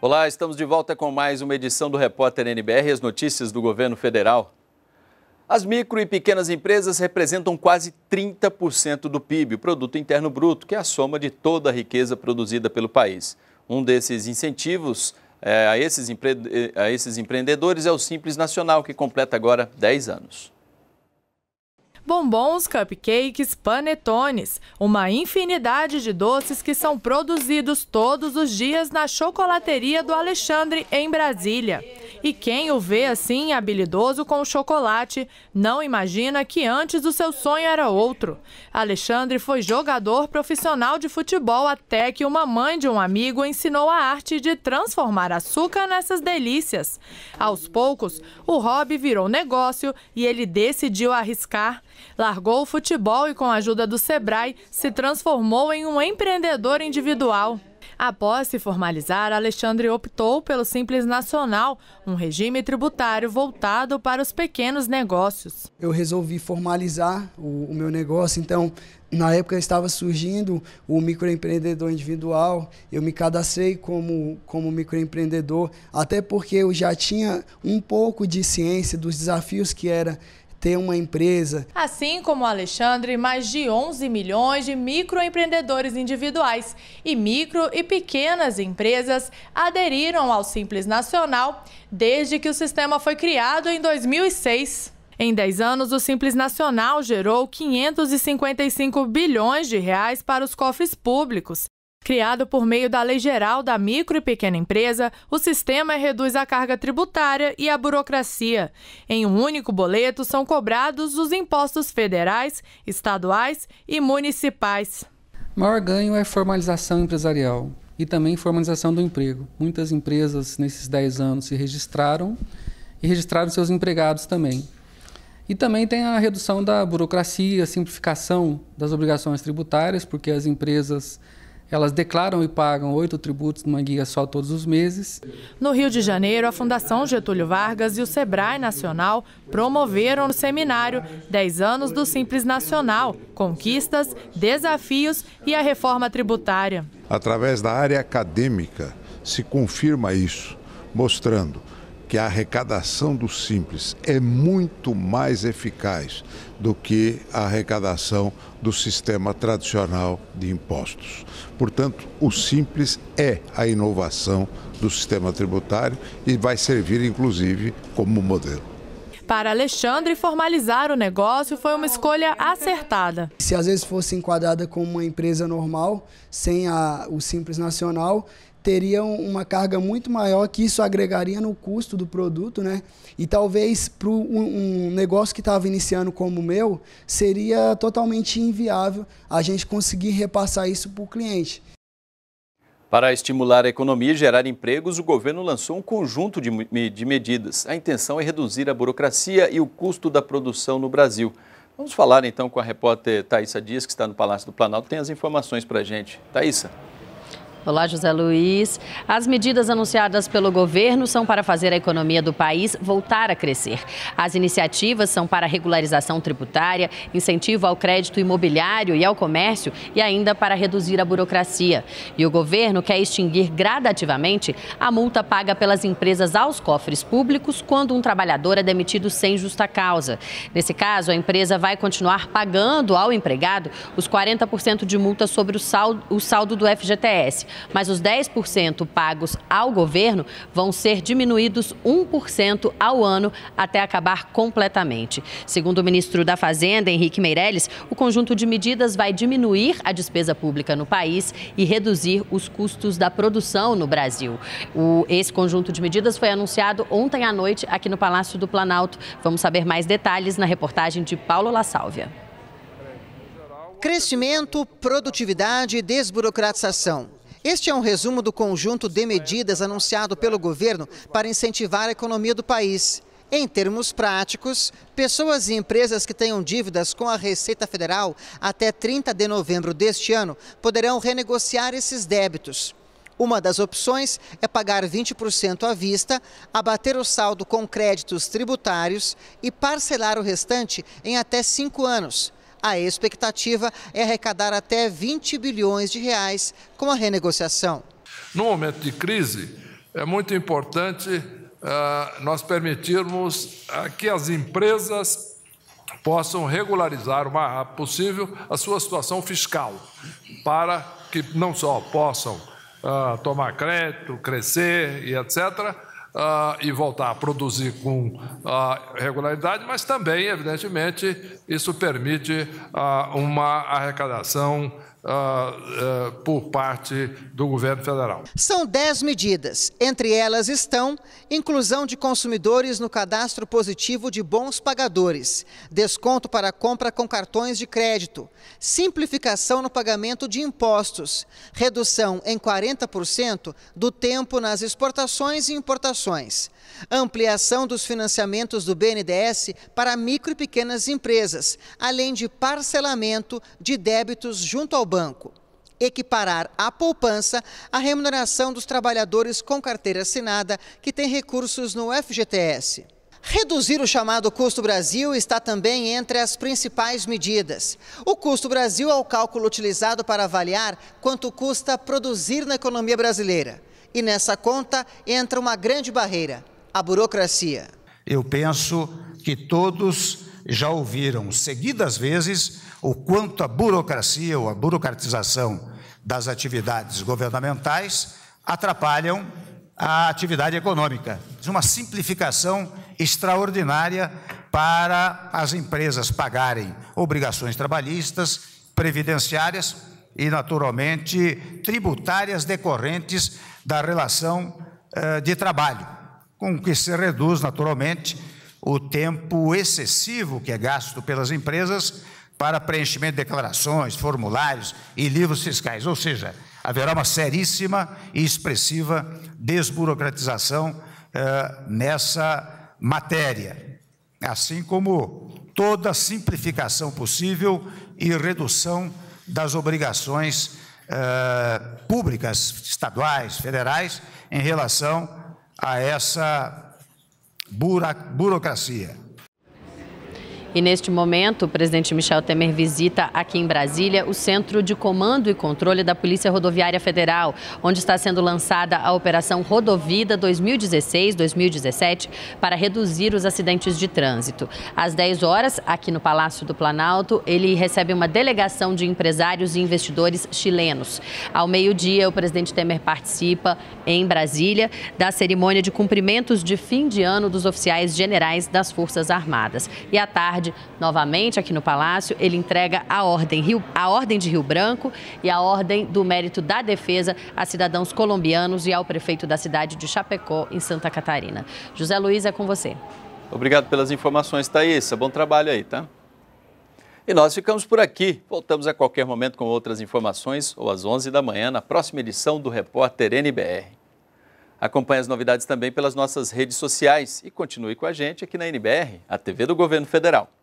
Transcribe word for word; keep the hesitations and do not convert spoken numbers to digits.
Olá, estamos de volta com mais uma edição do Repórter N B R, as notícias do governo federal. As micro e pequenas empresas representam quase trinta por cento do P I B, o Produto Interno Bruto, que é a soma de toda a riqueza produzida pelo país. Um desses incentivos é, a, esses empre... a esses empreendedores é o Simples Nacional, que completa agora dez anos. Bombons, cupcakes, panetones, uma infinidade de doces que são produzidos todos os dias na chocolateria do Alexandre, em Brasília. E quem o vê assim, habilidoso com o chocolate, não imagina que antes o seu sonho era outro. Alexandre foi jogador profissional de futebol até que uma mãe de um amigo ensinou a arte de transformar açúcar nessas delícias. Aos poucos, o hobby virou negócio e ele decidiu arriscar. Largou o futebol e, com a ajuda do SEBRAE, se transformou em um empreendedor individual. Após se formalizar, Alexandre optou pelo Simples Nacional, um regime tributário voltado para os pequenos negócios. Eu resolvi formalizar o, o meu negócio, então, na época estava surgindo o microempreendedor individual, eu me cadastrei como, como microempreendedor, até porque eu já tinha um pouco de ciência dos desafios que era ter uma empresa. Assim como o Alexandre, mais de onze milhões de microempreendedores individuais e micro e pequenas empresas aderiram ao Simples Nacional desde que o sistema foi criado em dois mil e seis. Em dez anos, o Simples Nacional gerou quinhentos e cinquenta e cinco bilhões de reais para os cofres públicos. Criado por meio da Lei Geral da Micro e Pequena Empresa, o sistema reduz a carga tributária e a burocracia. Em um único boleto são cobrados os impostos federais, estaduais e municipais. O maior ganho é formalização empresarial e também formalização do emprego. Muitas empresas nesses dez anos se registraram e registraram seus empregados também. E também tem a redução da burocracia, a simplificação das obrigações tributárias, porque as empresas... elas declaram e pagam oito tributos numa guia só todos os meses. No Rio de Janeiro, a Fundação Getúlio Vargas e o SEBRAE Nacional promoveram no seminário dez anos do Simples Nacional, conquistas, desafios e a reforma tributária. Através da área acadêmica se confirma isso, mostrando que a arrecadação do Simples é muito mais eficaz do que a arrecadação do sistema tradicional de impostos. Portanto, o Simples é a inovação do sistema tributário e vai servir, inclusive, como modelo. Para Alexandre, formalizar o negócio foi uma escolha acertada. Se às vezes fosse enquadrada como uma empresa normal, sem a, o Simples Nacional, teria uma carga muito maior que isso agregaria no custo do produto, né? E talvez para um, um negócio que estava iniciando como o meu, seria totalmente inviável a gente conseguir repassar isso para o cliente. Para estimular a economia e gerar empregos, o governo lançou um conjunto de, de medidas. A intenção é reduzir a burocracia e o custo da produção no Brasil. Vamos falar então com a repórter Thaisa Dias, que está no Palácio do Planalto, tem as informações para a gente. Thaisa. Olá, José Luiz. As medidas anunciadas pelo governo são para fazer a economia do país voltar a crescer. As iniciativas são para regularização tributária, incentivo ao crédito imobiliário e ao comércio e ainda para reduzir a burocracia. E o governo quer extinguir gradativamente a multa paga pelas empresas aos cofres públicos quando um trabalhador é demitido sem justa causa. Nesse caso, a empresa vai continuar pagando ao empregado os quarenta por cento de multa sobre o saldo, o saldo do F G T S. Mas os dez por cento pagos ao governo vão ser diminuídos um por cento ao ano até acabar completamente. Segundo o ministro da Fazenda, Henrique Meirelles, o conjunto de medidas vai diminuir a despesa pública no país e reduzir os custos da produção no Brasil. O, esse conjunto de medidas foi anunciado ontem à noite aqui no Palácio do Planalto. Vamos saber mais detalhes na reportagem de Paulo La Sálvia. Crescimento, produtividade e desburocratização. Este é um resumo do conjunto de medidas anunciado pelo governo para incentivar a economia do país. Em termos práticos, pessoas e empresas que tenham dívidas com a Receita Federal até trinta de novembro deste ano poderão renegociar esses débitos. Uma das opções é pagar vinte por cento à vista, abater o saldo com créditos tributários e parcelar o restante em até cinco anos. A expectativa é arrecadar até vinte bilhões de reais com a renegociação. No momento de crise, é muito importante uh, nós permitirmos uh, que as empresas possam regularizar o mais rápido possível a sua situação fiscal, para que não só possam uh, tomar crédito, crescer e etcétera, uh, e voltar a produzir com uh, regularidade, mas também, evidentemente, isso permite uh, uma arrecadação Uh, uh, por parte do governo federal. São dez medidas. Entre elas estão inclusão de consumidores no cadastro positivo de bons pagadores, desconto para compra com cartões de crédito, simplificação no pagamento de impostos, redução em quarenta por cento do tempo nas exportações e importações, ampliação dos financiamentos do B N D E S para micro e pequenas empresas, além de parcelamento de débitos junto ao banco. Banco. Equiparar à poupança a remuneração dos trabalhadores com carteira assinada que têm recursos no F G T S. Reduzir o chamado Custo Brasil está também entre as principais medidas. O Custo Brasil é o cálculo utilizado para avaliar quanto custa produzir na economia brasileira. E nessa conta entra uma grande barreira, a burocracia. Eu penso que todos já ouviram seguidas vezes o quanto a burocracia ou a burocratização das atividades governamentais atrapalham a atividade econômica. Uma simplificação extraordinária para as empresas pagarem obrigações trabalhistas, previdenciárias e, naturalmente, tributárias decorrentes da relação eh, de trabalho, com que se reduz, naturalmente, o tempo excessivo que é gasto pelas empresas para preenchimento de declarações, formulários e livros fiscais. Ou seja, haverá uma seríssima e expressiva desburocratização eh, nessa matéria, assim como toda a simplificação possível e redução das obrigações eh, públicas, estaduais, federais, em relação a essa burocracia. E neste momento, o presidente Michel Temer visita aqui em Brasília o Centro de Comando e Controle da Polícia Rodoviária Federal, onde está sendo lançada a Operação Rodovida dois mil e dezesseis dois mil e dezessete para reduzir os acidentes de trânsito. Às dez horas, aqui no Palácio do Planalto, ele recebe uma delegação de empresários e investidores chilenos. Ao meio-dia, o presidente Temer participa em Brasília da cerimônia de cumprimentos de fim de ano dos oficiais generais das Forças Armadas. E à tarde, novamente aqui no Palácio, ele entrega a Ordem, Rio, a Ordem de Rio Branco e a Ordem do Mérito da Defesa a cidadãos colombianos e ao prefeito da cidade de Chapecó, em Santa Catarina. José Luiz, é com você. Obrigado pelas informações, Thaisa. Bom trabalho aí, tá? E nós ficamos por aqui. Voltamos a qualquer momento com outras informações ou às onze da manhã na próxima edição do Repórter N B R. Acompanhe as novidades também pelas nossas redes sociais e continue com a gente aqui na N B R, a T V do Governo Federal.